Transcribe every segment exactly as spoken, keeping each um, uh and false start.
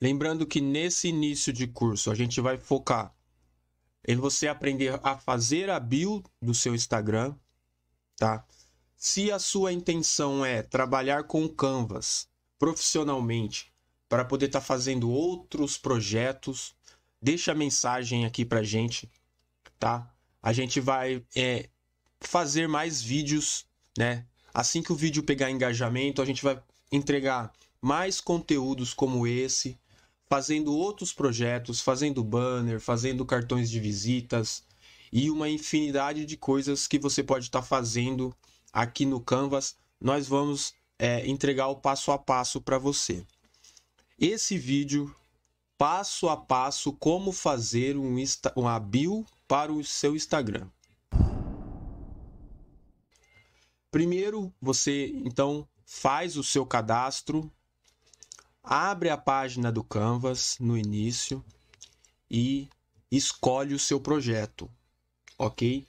Lembrando que nesse início de curso a gente vai focar em você aprender a fazer a bio do seu Instagram, tá? Se a sua intenção é trabalhar com Canvas profissionalmente para poder estar tá fazendo outros projetos, deixa a mensagem aqui pra gente, tá? A gente vai é, fazer mais vídeos, né? Assim que o vídeo pegar engajamento, a gente vai entregar mais conteúdos como esse, fazendo outros projetos, fazendo banner, fazendo cartões de visitas e uma infinidade de coisas que você pode estar tá fazendo aqui no Canvas. Nós vamos é, entregar o passo a passo para você. Esse vídeo, passo a passo, como fazer um insta uma bio para o seu Instagram. Primeiro, você então faz o seu cadastro, abre a página do Canvas no início e escolhe o seu projeto, ok?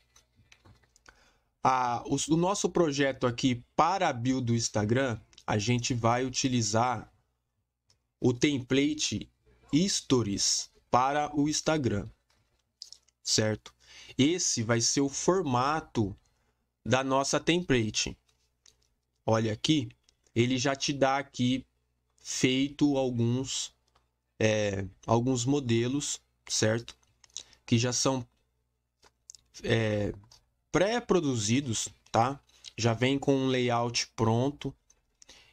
Ah, o, o nosso projeto aqui para a bio do Instagram, a gente vai utilizar o template Stories para o Instagram, certo? Esse vai ser o formato da nossa template. Olha aqui, ele já te dá aqui feito alguns é, alguns modelos, certo? Que já são é, pré-produzidos, tá? Já vem com um layout pronto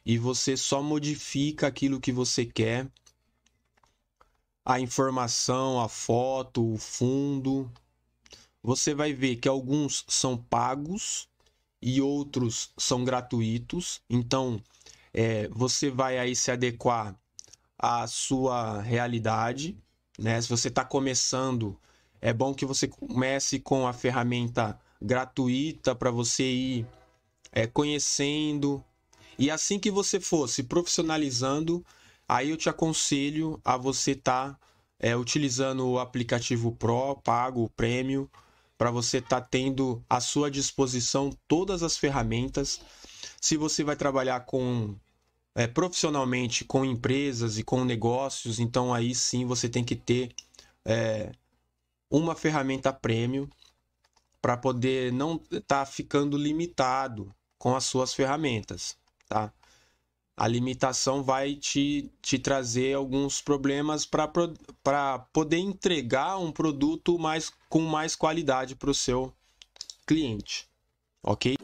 e você só modifica aquilo que você quer, a informação, a foto, o fundo. Você vai ver que alguns são pagos e outros são gratuitos. Então, é, você vai aí se adequar à sua realidade, né? Se você está começando, é bom que você comece com a ferramenta gratuita para você ir é, conhecendo. E assim que você for se profissionalizando, aí eu te aconselho a você estar é, utilizando o aplicativo Pro, pago, Premium, para você estar tendo à sua disposição todas as ferramentas. Se você vai trabalhar com é, profissionalmente com empresas e com negócios, então aí sim você tem que ter é, uma ferramenta Premium para poder não estar ficando limitado com as suas ferramentas, tá? A limitação vai te, te trazer alguns problemas para poder entregar um produto mais, com mais qualidade para o seu cliente, ok?